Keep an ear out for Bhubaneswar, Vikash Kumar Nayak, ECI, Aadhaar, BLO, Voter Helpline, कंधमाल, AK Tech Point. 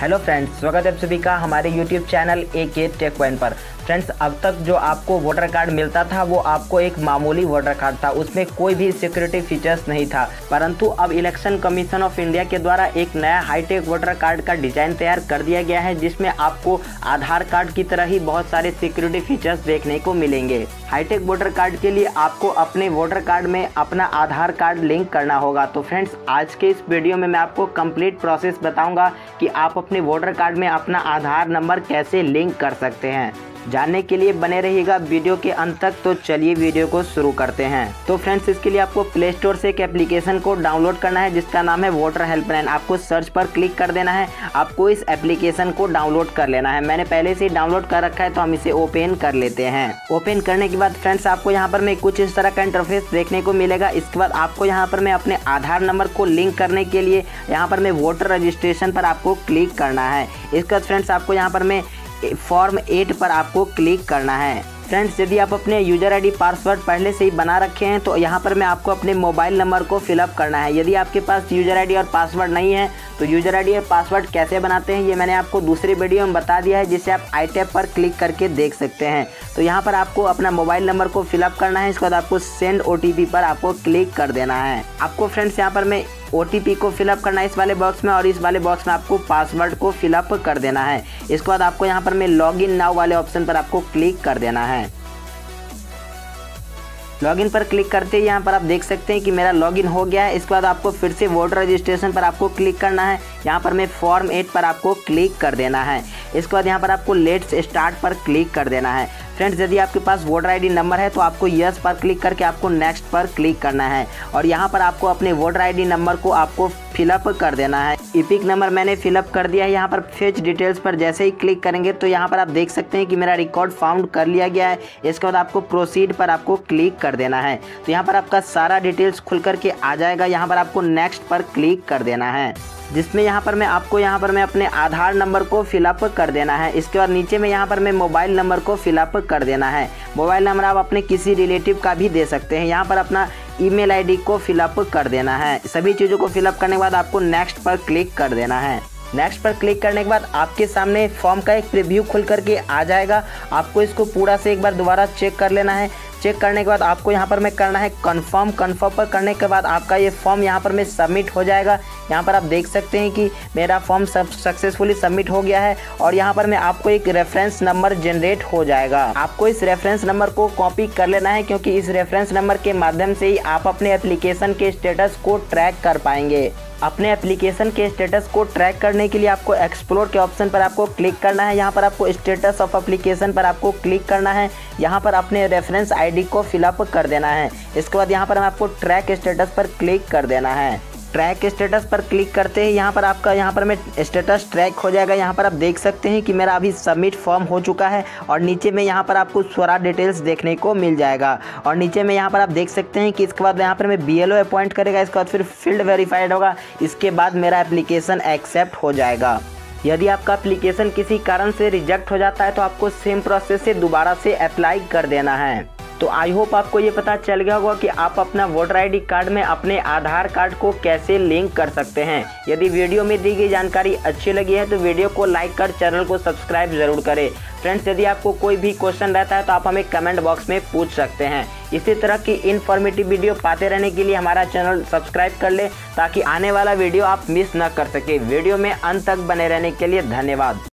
Hello friends, स्वागत है आप सभी का हमारे YouTube channel AK tech point पर। फ्रेंड्स, अब तक जो आपको वोटर कार्ड मिलता था वो आपको एक मामूली वोटर कार्ड था, उसमें कोई भी सिक्योरिटी फीचर्स नहीं था। परंतु अब इलेक्शन कमीशन ऑफ इंडिया के द्वारा एक नया हाईटेक वोटर कार्ड का डिजाइन तैयार कर दिया गया है, जिसमें आपको आधार कार्ड की तरह ही बहुत सारे सिक्योरिटी फीचर्स देखने को मिलेंगे। हाईटेक वोटर कार्ड के लिए आपको अपने वोटर कार्ड में अपना आधार कार्ड लिंक करना होगा। तो फ्रेंड्स, आज के इस वीडियो में मैं आपको कंप्लीट प्रोसेस बताऊंगा कि आप अपने वोटर कार्ड में अपना आधार नंबर कैसे लिंक कर सकते हैं। जानने के लिए बने रहिएगा वीडियो के अंत तक। तो चलिए वीडियो को शुरू करते हैं। तो फ्रेंड्स, इसके लिए आपको प्ले स्टोर से एक एप्लीकेशन को डाउनलोड करना है जिसका नाम है वोटर हेल्पलाइन। आपको सर्च पर क्लिक कर देना है। आपको इस एप्लीकेशन को डाउनलोड कर लेना है। मैंने पहले से डाउनलोड कर रखा है तो हम इसे ओपन कर लेते हैं। ओपन करने के बाद फ्रेंड्स, आपको यहाँ पर मैं कुछ इस तरह का इंटरफेस देखने को मिलेगा। इसके बाद आपको यहाँ पर मैं अपने आधार नंबर को लिंक करने के लिए यहाँ पर मैं वोटर रजिस्ट्रेशन पर आपको क्लिक करना है। इसके बाद फ्रेंड्स, आपको यहाँ पर मैं फॉर्म 8 पर आपको क्लिक करना है। फ्रेंड्स, यदि आप अपने यूजर आईडी पासवर्ड पहले से ही बना रखे हैं तो यहाँ पर मैं आपको अपने मोबाइल नंबर को फिलअप करना है। यदि आपके पास यूजर आईडी और पासवर्ड नहीं है तो यूजर आईडी और पासवर्ड कैसे बनाते हैं ये मैंने आपको दूसरी वीडियो में बता दिया है, जिसे आप आई टैब पर क्लिक करके देख सकते हैं। तो यहाँ पर आपको अपना मोबाइल नंबर को फिलअप करना है। इसके बाद आपको सेंड OTP पर आपको क्लिक कर देना है। आपको फ्रेंड्स यहाँ पर मैं OTP को फिलअप करना है इस वाले बॉक्स में, और इस वाले बॉक्स में आपको पासवर्ड को फिलअप कर देना है। इसके बाद आपको यहाँ पर मैं लॉगिन नाउ वाले ऑप्शन पर आपको क्लिक कर देना है। लॉगिन पर क्लिक करते ही यहाँ पर आप देख सकते हैं कि मेरा लॉगिन हो गया है। इसके बाद आपको फिर से वोटर रजिस्ट्रेशन पर आपको क्लिक करना है। यहाँ पर मैं फॉर्म 8 पर आपको क्लिक कर देना है। इसके बाद यहाँ पर आपको लेट्स स्टार्ट पर क्लिक कर देना है। फ्रेंड्स, यदि आपके पास वोटर आईडी नंबर है तो आपको यस पर क्लिक करके आपको नेक्स्ट पर क्लिक करना है, और यहाँ पर आपको अपने वोटर आईडी नंबर को आपको फिलअप कर देना है। ईपिक नंबर मैंने फिलअप कर दिया है। यहाँ पर फेच डिटेल्स पर जैसे ही क्लिक करेंगे तो यहाँ पर आप देख सकते हैं कि मेरा रिकॉर्ड फाउंड कर लिया गया है। इसके बाद आपको प्रोसीड पर आपको क्लिक कर देना है। तो यहाँ पर आपका सारा डिटेल्स खुल करके आ जाएगा। यहाँ पर आपको नेक्स्ट पर क्लिक कर देना है, जिसमें यहाँ पर मैं अपने आधार नंबर को फिलअप कर देना है। इसके बाद नीचे में यहाँ पर मैं मोबाइल नंबर को फिलअप कर देना है। मोबाइल नंबर आप अपने किसी रिलेटिव का भी दे सकते हैं। यहाँ पर अपना ईमेल आईडी को फिलअप कर देना है। सभी चीज़ों को फिलअप करने के बाद आपको नेक्स्ट पर क्लिक कर देना है। नेक्स्ट पर क्लिक करने के बाद आपके सामने फॉर्म का एक प्रीव्यू खुल करके आ जाएगा। आपको इसको पूरा से एक बार दोबारा चेक कर लेना है। चेक करने के बाद आपको यहाँ पर मैं करना है कन्फर्म पर करने के बाद आपका ये फॉर्म यहाँ पर मैं सबमिट हो जाएगा। यहाँ पर आप देख सकते हैं कि मेरा फॉर्म सक्सेसफुली सबमिट हो गया है, और यहाँ पर मैं आपको एक रेफरेंस नंबर जनरेट हो जाएगा। आपको इस रेफरेंस नंबर को कॉपी कर लेना है, क्योंकि इस रेफरेंस नंबर के माध्यम से ही आप अपने एप्लीकेशन के स्टेटस को ट्रैक कर पाएंगे। अपने एप्लीकेशन के स्टेटस को ट्रैक करने के लिए आपको एक्सप्लोर के ऑप्शन पर आपको क्लिक करना है। यहाँ पर आपको स्टेटस ऑफ एप्लीकेशन पर आपको क्लिक करना है। यहाँ पर अपने रेफरेंस आईडी को फिलअप कर देना है। इसके बाद यहाँ पर आपको ट्रैक स्टेटस पर क्लिक कर देना है। ट्रैक स्टेटस पर क्लिक करते ही यहाँ पर मैं स्टेटस ट्रैक हो जाएगा। यहाँ पर आप देख सकते हैं कि मेरा अभी सबमिट फॉर्म हो चुका है, और नीचे में यहाँ पर आपको सारा डिटेल्स देखने को मिल जाएगा। और नीचे में यहाँ पर आप देख सकते हैं कि इसके बाद यहाँ पर मैं BLO अपॉइंट करेगा। इसके बाद फिर फील्ड वेरीफाइड होगा। इसके बाद मेरा एप्लीकेशन एक्सेप्ट हो जाएगा। यदि आपका एप्लीकेशन किसी कारण से रिजेक्ट हो जाता है तो आपको सेम प्रोसेस से दोबारा से अप्लाई कर देना है। तो आई होप आपको ये पता चल गया होगा कि आप अपना वोटर आईडी कार्ड में अपने आधार कार्ड को कैसे लिंक कर सकते हैं। यदि वीडियो में दी गई जानकारी अच्छी लगी है तो वीडियो को लाइक कर चैनल को सब्सक्राइब जरूर करें। फ्रेंड्स, यदि आपको कोई भी क्वेश्चन रहता है तो आप हमें कमेंट बॉक्स में पूछ सकते हैं। इसी तरह की इन्फॉर्मेटिव वीडियो पाते रहने के लिए हमारा चैनल सब्सक्राइब कर लें, ताकि आने वाला वीडियो आप मिस न कर सकें। वीडियो में अंत तक बने रहने के लिए धन्यवाद।